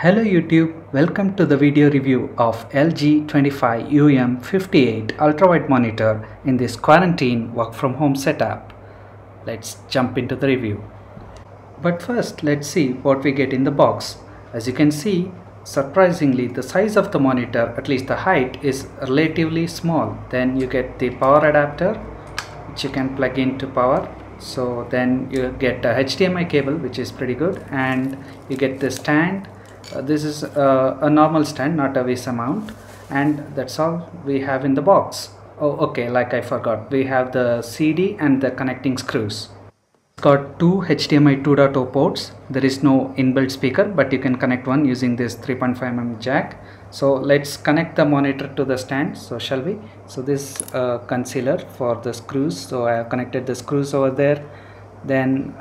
Hello YouTube, welcome to the video review of LG 25UM58 ultrawide monitor in this quarantine work from home setup. Let's jump into the review. But first let's see what we get in the box. As you can see, surprisingly the size of the monitor, at least the height, is relatively small. Then you get the power adapter which you can plug into power. So then you get a HDMI cable which is pretty good, and you get the stand. This is a normal stand, not a Visa mount, and that's all we have in the box. Oh, okay, like I forgot, we have the CD and the connecting screws. It's got two HDMI 2.0 ports. There is no inbuilt speaker, but you can connect one using this 3.5mm jack. So let's connect the monitor to the stand, so shall we? So this concealer for the screws, so I have connected the screws over there. Then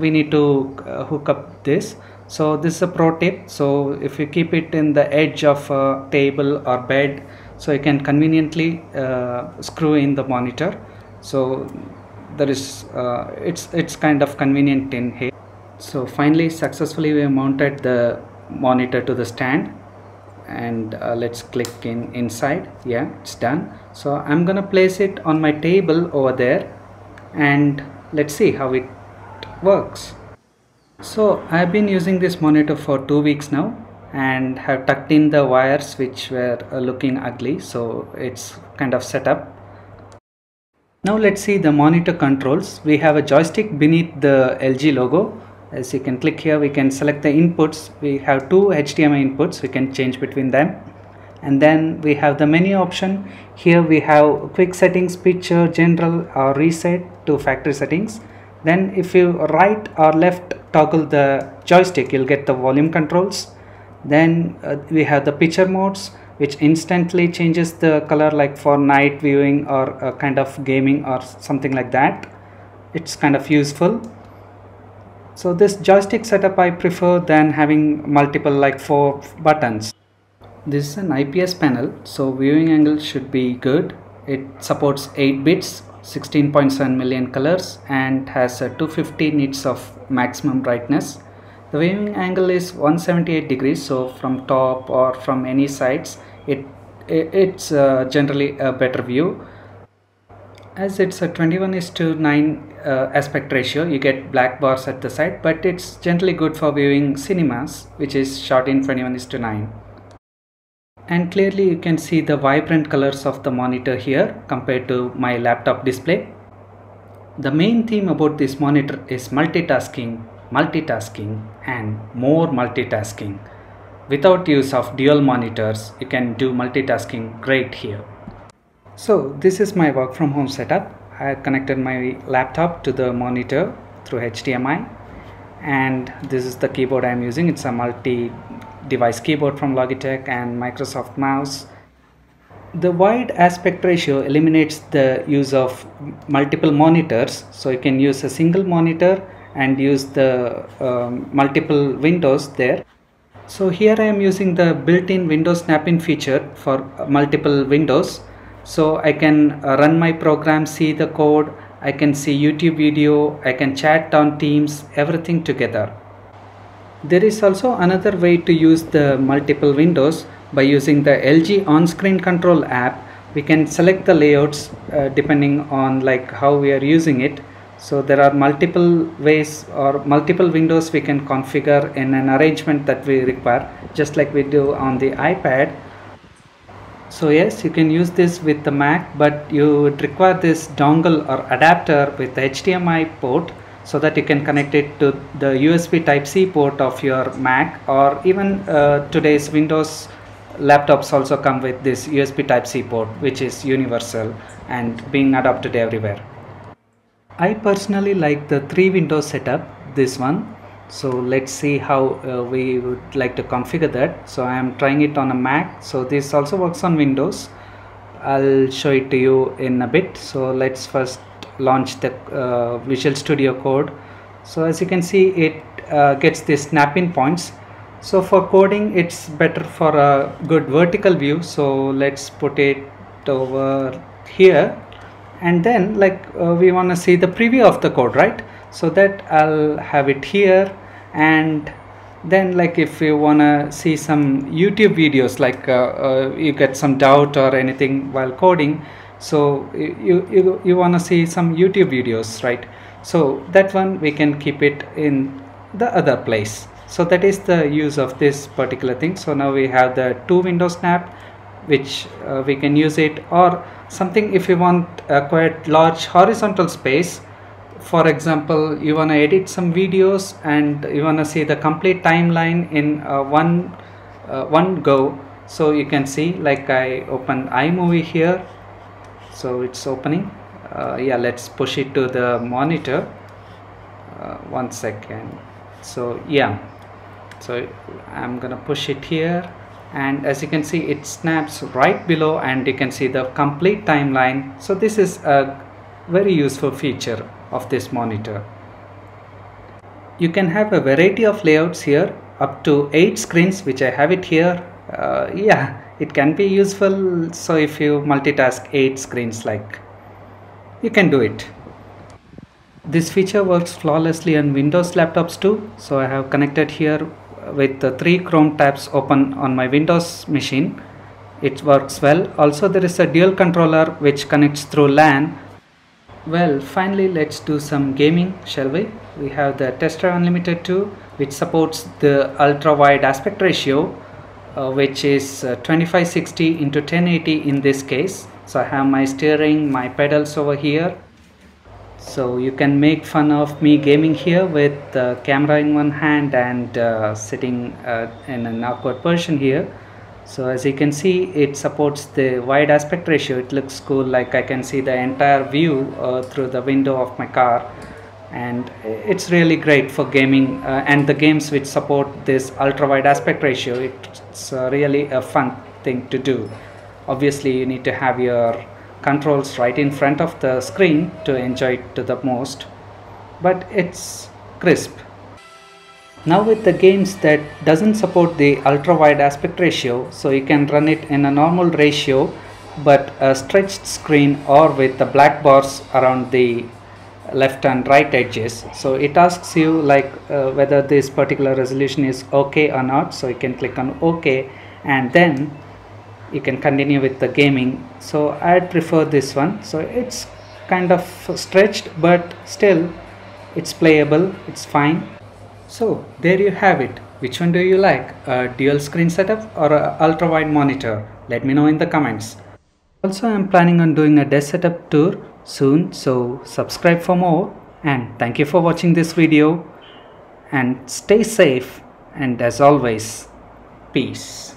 we need to hook up this. So this is a pro tip. So if you keep it in the edge of a table or bed, so you can conveniently screw in the monitor. So there is it's kind of convenient in here. So finally, successfully we mounted the monitor to the stand, and let's click inside. Yeah, it's done. So I'm gonna place it on my table over there, and let's see how it works. So I've been using this monitor for 2 weeks now and have tucked in the wires which were looking ugly, so it's kind of set up. Now let's see the monitor controls. We have a joystick beneath the LG logo. As you can click here, we can select the inputs. We have two HDMI inputs, we can change between them. And then we have the menu option. Here we have quick settings, picture, general or reset to factory settings. Then if you right or left toggle the joystick, you'll get the volume controls. Then we have the picture modes, which instantly changes the color, like for night viewing or kind of gaming or something like that. It's kind of useful. So this joystick setup I prefer than having multiple, like 4 buttons. This is an IPS panel, so viewing angle should be good. It supports 8 bits, 16.7 million colors, and has 250 nits of maximum brightness. The viewing angle is 178 degrees, so from top or from any sides, it's generally a better view. As it's a 21:9 aspect ratio, you get black bars at the side, but it's generally good for viewing cinemas, which is shot in 21:9. And clearly you can see the vibrant colors of the monitor here compared to my laptop display. The main theme about this monitor is multitasking, multitasking and more multitasking. Without use of dual monitors, you can do multitasking great here. So this is my work from home setup. I have connected my laptop to the monitor through HDMI, and this is the keyboard I am using. It's a multi-device keyboard from Logitech and Microsoft mouse. The wide aspect ratio eliminates the use of multiple monitors, so you can use a single monitor and use the multiple windows there. So here I am using the built-in Windows snap-in feature for multiple windows, so I can run my program, see the code, I can see YouTube video, I can chat on Teams, everything together. There is also another way to use the multiple windows by using the LG on-screen control app. We can select the layouts depending on like how we are using it. So there are multiple ways or multiple windows we can configure in an arrangement that we require, just like we do on the iPad. So yes, you can use this with the Mac, but you would require this dongle or adapter with the HDMI port, so that you can connect it to the USB Type-C port of your Mac, or even today's Windows laptops also come with this USB Type-C port, which is universal and being adopted everywhere. I personally like the 3-window setup, this one. So let's see how we would like to configure that. So I am trying it on a Mac, so this also works on Windows. I'll show it to you in a bit. So let's first launch the Visual Studio Code. So as you can see, it gets the snap-in points. So for coding, it's better for a good vertical view. So let's put it over here, and then like we want to see the preview of the code, right? So that I'll have it here, and Then like if you wanna see some YouTube videos, like you get some doubt or anything while coding, so you wanna see some YouTube videos, right? So that one we can keep it in the other place. So that is the use of this particular thing. So now we have the two windows snap, which we can use it, or something if you want quite large horizontal space. For example, you want to edit some videos and you want to see the complete timeline in one go. So you can see, like I open iMovie here, so it's opening. Yeah, let's push it to the monitor. 1 second. So yeah, so I'm gonna push it here, and as you can see it snaps right below and you can see the complete timeline. So this is a very useful feature of this monitor. You can have a variety of layouts here, up to 8 screens, which I have it here. Yeah, it can be useful. So if you multitask 8 screens, like, you can do it. This feature works flawlessly on Windows laptops too. So I have connected here with the 3 Chrome tabs open on my Windows machine. It works well. Also there is a dual controller which connects through LAN. Well, finally let's do some gaming, shall we? We have the Tesla Unlimited 2, which supports the ultra wide aspect ratio, which is 2560 into 1080 in this case. So I have my steering, my pedals over here. So you can make fun of me gaming here with the camera in one hand and sitting in an awkward position here. So as you can see, it supports the wide aspect ratio. It looks cool, like I can see the entire view through the window of my car, and it's really great for gaming and the games which support this ultra wide aspect ratio. It's really a fun thing to do. Obviously you need to have your controls right in front of the screen to enjoy it to the most, but it's crisp. Now with the games that doesn't support the ultra wide aspect ratio, so you can run it in a normal ratio but a stretched screen or with the black bars around the left and right edges. So it asks you like whether this particular resolution is okay or not, so you can click on OK and then you can continue with the gaming. So I prefer this one. So it's kind of stretched but still it's playable, it's fine. So there you have it. Which one do you like? A dual screen setup or an ultra wide monitor? Let me know in the comments. Also I'm planning on doing a desk setup tour soon, so subscribe for more, and thank you for watching this video, and stay safe, and as always, peace.